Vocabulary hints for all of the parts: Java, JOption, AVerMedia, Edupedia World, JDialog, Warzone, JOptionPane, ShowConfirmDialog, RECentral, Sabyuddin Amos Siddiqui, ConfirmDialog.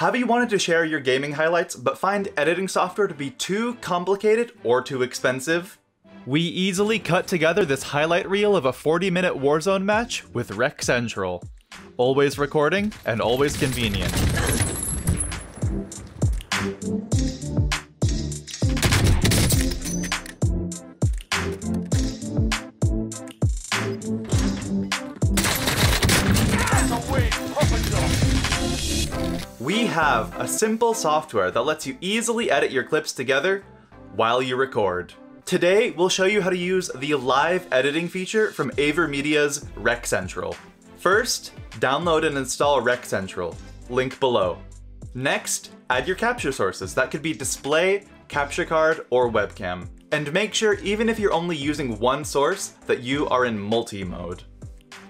Have you wanted to share your gaming highlights, but find editing software to be too complicated or too expensive? We easily cut together this highlight reel of a 40-minute Warzone match with Rec Central. Always recording and always convenient. We have a simple software that lets you easily edit your clips together while you record. Today, we'll show you how to use the live editing feature from AVerMedia's Rec Central. First, download and install Rec Central, link below. Next, add your capture sources. That could be display, capture card, or webcam. And make sure, even if you're only using one source, that you are in multi-mode.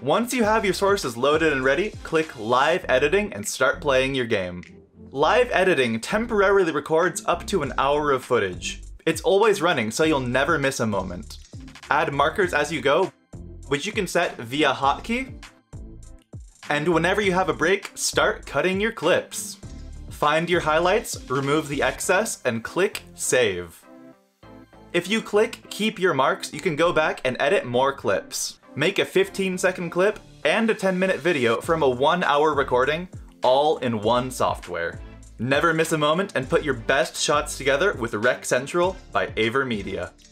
Once you have your sources loaded and ready, click Live Editing and start playing your game. Live editing temporarily records up to an hour of footage. It's always running, so you'll never miss a moment. Add markers as you go, which you can set via hotkey. And whenever you have a break, start cutting your clips. Find your highlights, remove the excess, and click Save. If you click Keep Your Marks, you can go back and edit more clips. Make a 15-second clip and a 10-minute video from a 1-hour recording, all in one software. Never miss a moment and put your best shots together with Rec Central by AVerMedia.